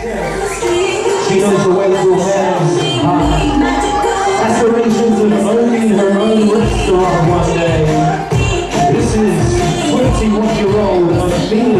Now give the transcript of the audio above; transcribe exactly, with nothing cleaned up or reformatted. She knows the way to hands high. Aspirations of owning her own restaurant one day. This is twenty-one-year-old Amelia